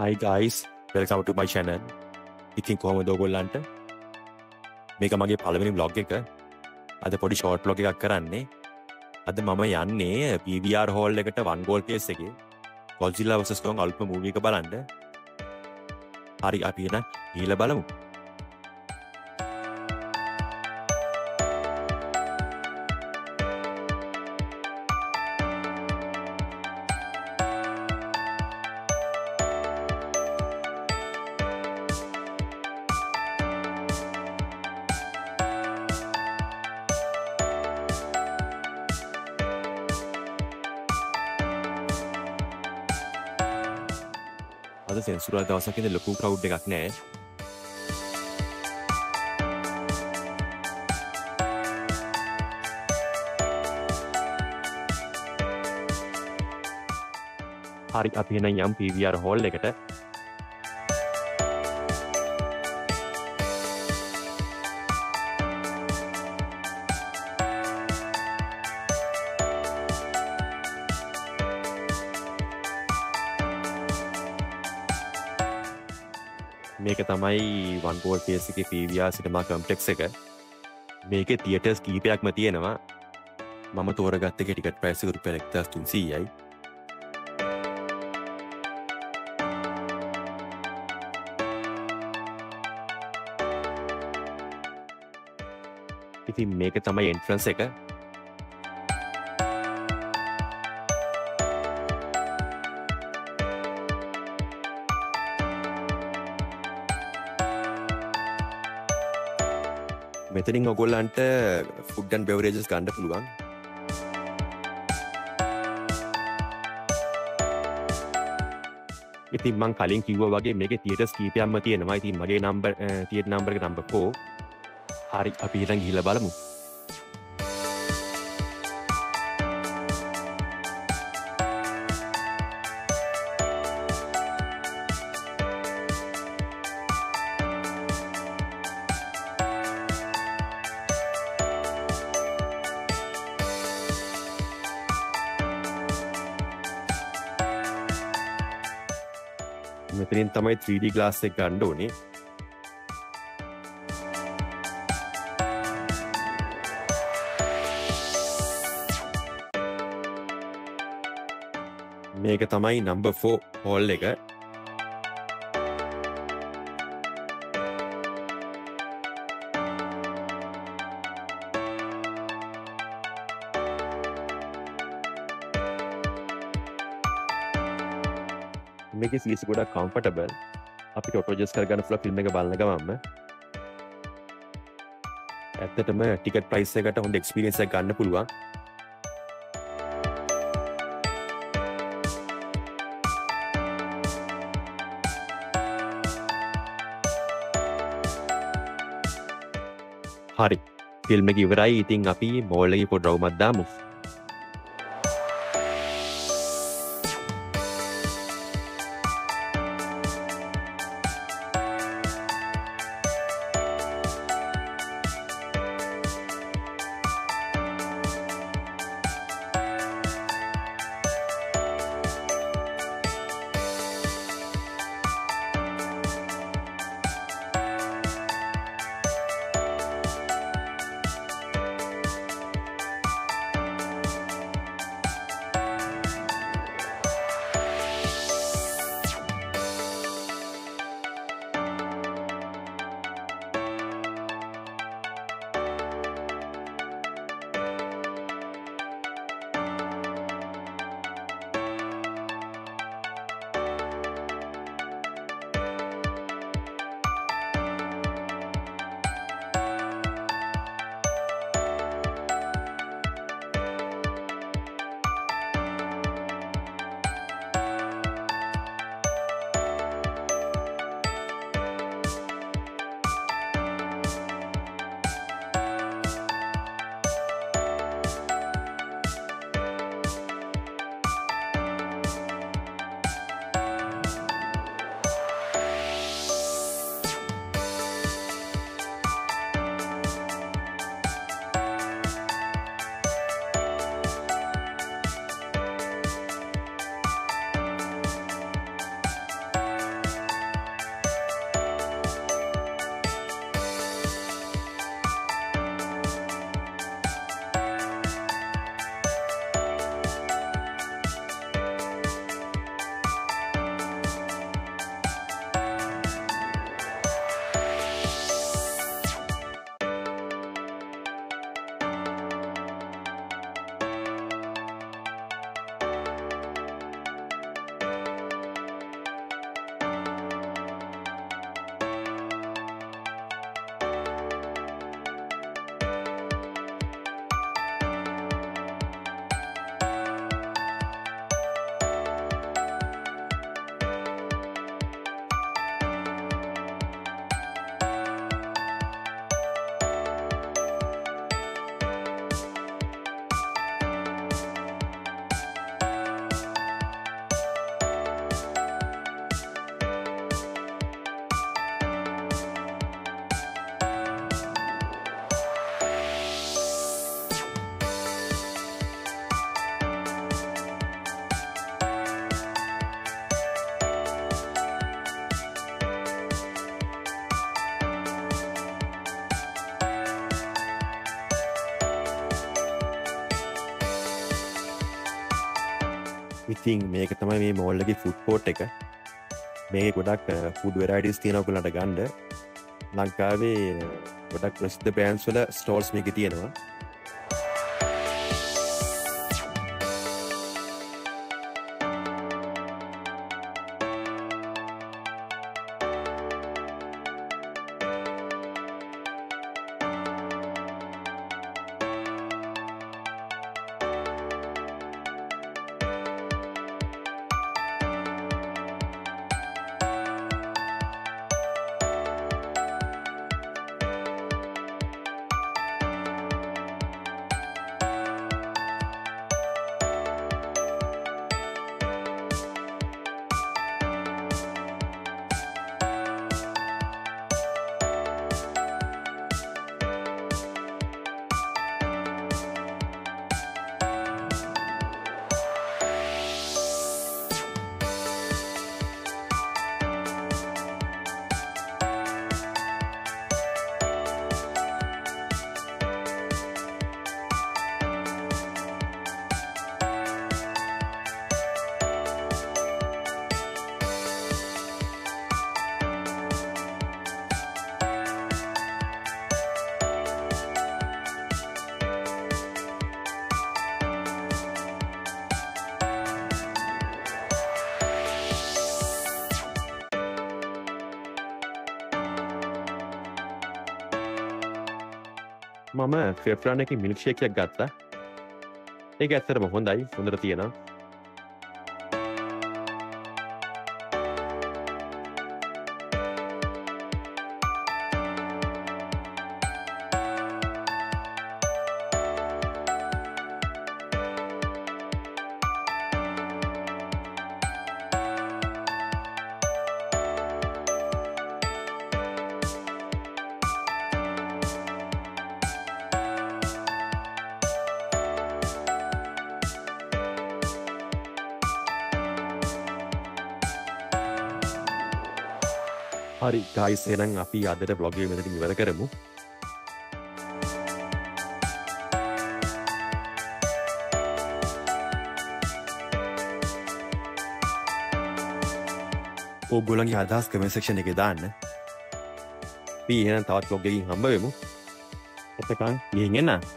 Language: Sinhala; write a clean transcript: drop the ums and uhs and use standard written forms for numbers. Hi guys, welcome to my channel. Ikin kohomada ogollanta meka mage palaweni vlog ekak. Ada podi short vlog ekak karanne. Ada mama yanne PVR hall ekata one goal case eke Godzilla vs Kong alpha movie ekak balanna. Hari api ena gihilla balamu. අද සෙන්සුරල් දවසක ඉඳ ලොකු crowd එකක් නැහැ. හරි අපි එන යම් PVR hall එකට. මේක තමයි වන් ගෝල් කේස් එකේ PVR සිනමා කොම්ප්ලෙක්ස් එක. මේකේ තියටර්ස් කීපයක්ම තියෙනවා. මම තෝරගත්ත එකේ ටිකට් ප්‍රයිස් එක රුපියල් 1300යි. ඉතින් මේක තමයි එන්ට්‍රන්ස් එක. මෙතනින් ඔයගොල්ලන්ට food and beverages ගන්න පුළුවන්. ඉතින් මං කලින් කිව්වා වගේ මේකේ theaters කීපයක්ම තියෙනවා. ඉතින් මගේ number theater number එක number 4. හරි අපි ඊළඟ ගිහිල්ලා බලමු. මෙතනින් තමයි 3D glass එක ගන්න ඕනේ. මේක තමයි number 4 hall එක. මේකේ සීට්ස් ගොඩක් කම්ෆර්ටබල්. අපිට ඔටෝජස් කරගන්න පුළුවන් ෆිල්ම් එක බලන ගමන්ම. ඇත්තටම ටිකට් ප්‍රයිස් එකට හොඳ එක්ස්පීරියන්ස් එකක් ගන්න පුළුවන්. හරි. ෆිල්ම් එක ඉවරයි. ඉතින් අපි මෝල් එකේ පොඩි රවුමක් දාමු. ඉතින් මේක තමයි මේ මෝල් එකේ ෆුඩ් කෝට් එක. මේකේ ගොඩක් ෆුඩ් වෙරයිටිස් තියෙනවා ඔයගලන්ට ගන්න. ලංකාවේ ගොඩක් ප්‍රසිද්ධ බ්‍රෑන්ඩ්ස් වල ස්ටෝල්ස් මේකේ තියෙනවා. මම ෆෙෆ්රාන් එකේ මිල්ක් ෂේක් එකක් ගත්තා. ඒක ඇත්තටම හොඳයි. හොඳට තියෙනවා. හරි guys එහෙනම් අපි අදට vlog එක මෙතනින් ඉවර කරමු. ඔයගොල්ලන්ගේ අදහස් comment section එකේ දාන්න. අපි එහෙනම් තවත් vlog එකකින් හම්බ වෙමු. එතකන් ගිහින් එන්න.